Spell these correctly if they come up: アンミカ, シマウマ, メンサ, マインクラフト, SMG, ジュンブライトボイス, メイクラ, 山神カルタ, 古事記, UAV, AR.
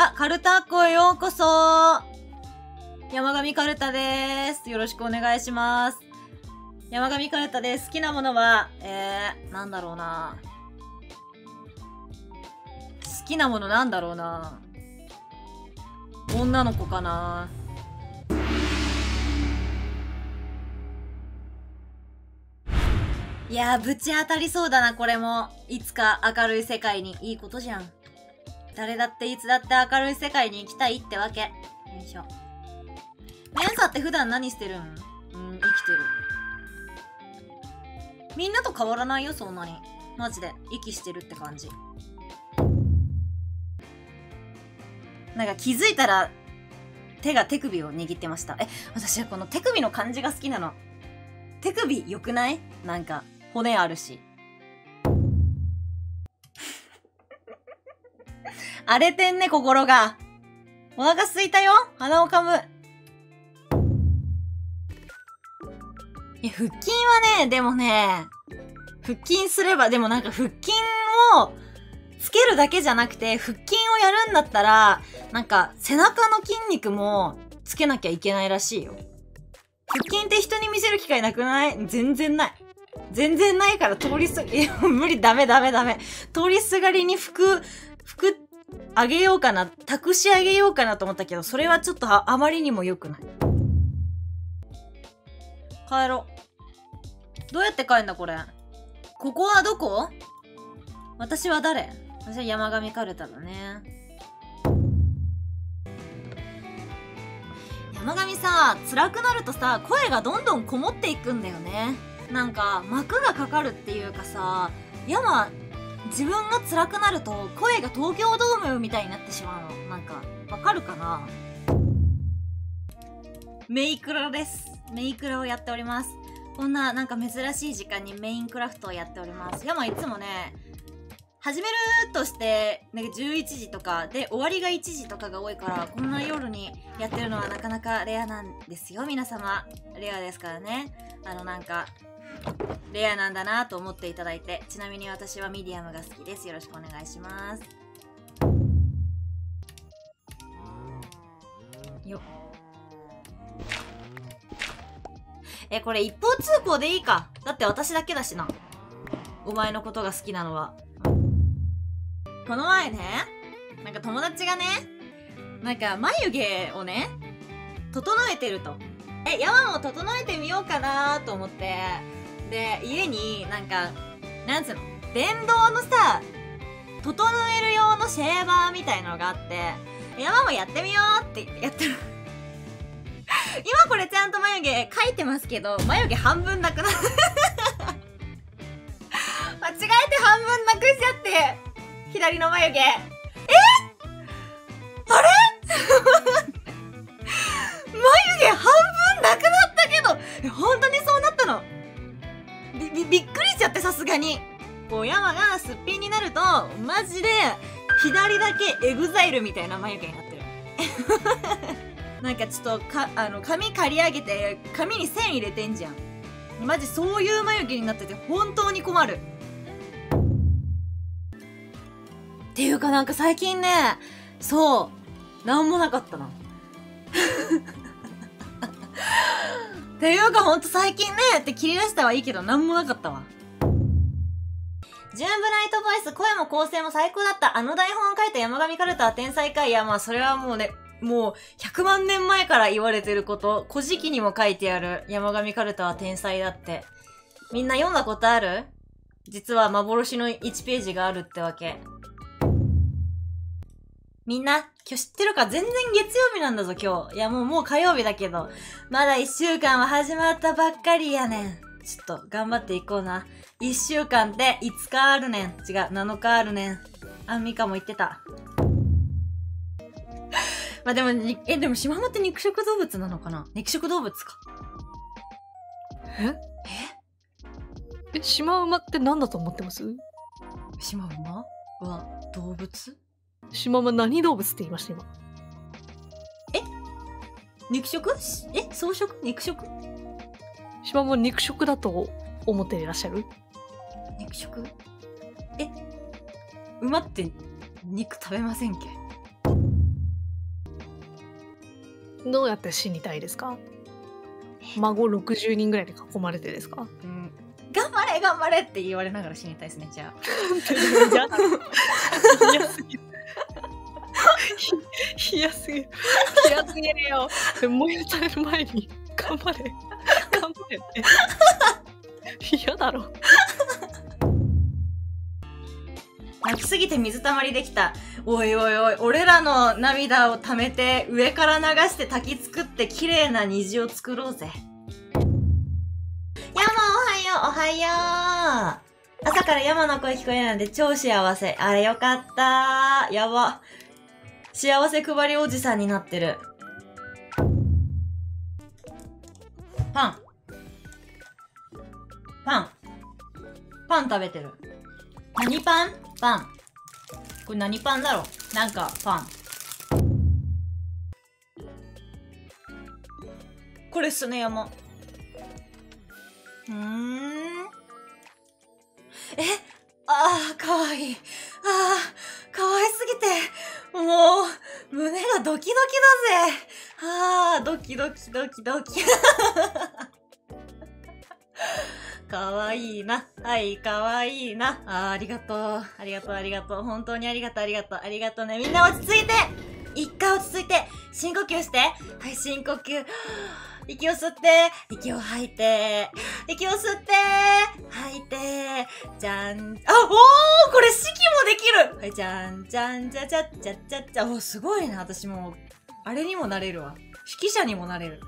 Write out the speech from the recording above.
あ、カルタッコへようこそ。山神カルタです。よろしくお願いします。山神カルタです。好きなものは、なんだろうな。好きなものなんだろうな。女の子かな。いやー、ぶち当たりそうだな、これも。いつか明るい世界に。いいことじゃん。誰だっていつだって明るい世界に行きたいってわけ。よいしょ。メンサって普段何してるん？生きてる。みんなと変わらないよ、そんなに。マジで。息してるって感じ。なんか気づいたら、手首を握ってました。私はこの手首の感じが好きなの。手首良くない？なんか、骨あるし。荒れてんね、心が。お腹すいたよ。鼻をかむ。いや、腹筋はね、でもね、腹筋すれば、でもなんか腹筋をつけるだけじゃなくて、腹筋をやるんだったら、なんか背中の筋肉もつけなきゃいけないらしいよ。腹筋って人に見せる機会なくない？全然ない。全然ないから通りす、無理、ダメダメダメ。通りすがりに服あげようかな、託しあげようかなと思ったけど、それはちょっと あまりにも良くない。帰ろう。どうやって帰んだこれ。ここはどこ？私は誰？私は山神カルタだね。山神さ、辛くなるとさ、声がどんどんこもっていくんだよね。なんか膜がかかるっていうかさ、自分が辛くなると声が東京ドームみたいになってしまうの。なんかわかるかな。メイクラです。メイクラをやっております。こんななんか珍しい時間にメインクラフトをやっております。いつもね、始めるとしてなんか11時とかで終わりが1時とかが多いから、こんな夜にやってるのはなかなかレアなんですよ。皆様レアですからね。なんかレアなんだなと思っていただいて。ちなみに私はミディアムが好きです。よろしくお願いします。よっ。これ一方通行でいいか。だって私だけだしな、お前のことが好きなのは。この前ね、なんか友達がね、なんか眉毛をね整えてると。山も整えてみようかなと思って、で家になんかなんつうの、電動のさ整える用のシェーバーみたいのがあって、山もやってみようって言ってやってる。今これちゃんと眉毛描いてますけど、眉毛半分なくなって間違えて半分なくしちゃって、左の眉毛。あれ眉毛半分なくなったけど、本当にそうなったの。びっくりしちゃって、さすがに。こう山がすっぴんになると、マジで、左だけエグザイルみたいな眉毛になってる。なんかちょっと髪刈り上げて、髪に線入れてんじゃん。マジそういう眉毛になってて、本当に困る。っていうかなんか最近ね、そう、なんもなかったな。っていうかほんと最近ねって切り出したはいいけど、なんもなかったわ。ジュンブライトボイス、声も構成も最高だった。あの台本を書いた山神カルタは天才か。いや、まあそれはもうね、もう100万年前から言われてること。古事記にも書いてある。山神カルタは天才だって。みんな読んだことある？実は幻の1ページがあるってわけ。みんな、今日知ってるか？全然月曜日なんだぞ、今日。いや、もう火曜日だけど。まだ1週間は始まったばっかりやねん。ちょっと、頑張っていこうな。1週間って5日あるねん。違う、7日あるねん。アンミカも言ってた。まあでも、でもシマウマって肉食動物なのかな？肉食動物か。シマウマって何だと思ってます？シマウマは動物？シマウマ何動物って言いました今？肉食？草食？肉食？シマウマ肉食だと思っていらっしゃる？肉食？馬って肉食べませんけ？どうやって死にたいですか？孫60人ぐらいで囲まれてですか？うん、頑張れ頑張れって言われながら死にたいですね。じゃあ冷やすぎるよ。燃やされる前に頑張れ頑張れって嫌だろ。泣きすぎて水たまりできた。おいおいおい、俺らの涙をためて上から流して滝作って綺麗な虹を作ろうぜ。やまおはようおはよう。朝から山の声聞こえなんで超幸せ。あれよかったー。やば。幸せ配りおじさんになってる。パン。パン。パン食べてる。何パン？パン。これ何パンだろう？なんかパン。これ砂山。え？ああ、かわいい。ああ、かわいすぎて。もう、胸がドキドキだぜ。ああ、ドキドキドキドキ。かわいいな。はい、かわいいな。ありがとう。ありがとう、ありがとう。本当にありがとう、ありがとう。ありがとうね。みんな落ち着いて！一回落ち着いて。深呼吸して。はい、深呼吸。息を吸って。息を吐いて。息を吸って。吐いて。じゃん。あ、おー！これ式もできる！はい、じゃん、じゃん、じゃじゃっちゃっちゃっちゃ。おー、すごいな。私もう、あれにもなれるわ。指揮者にもなれる。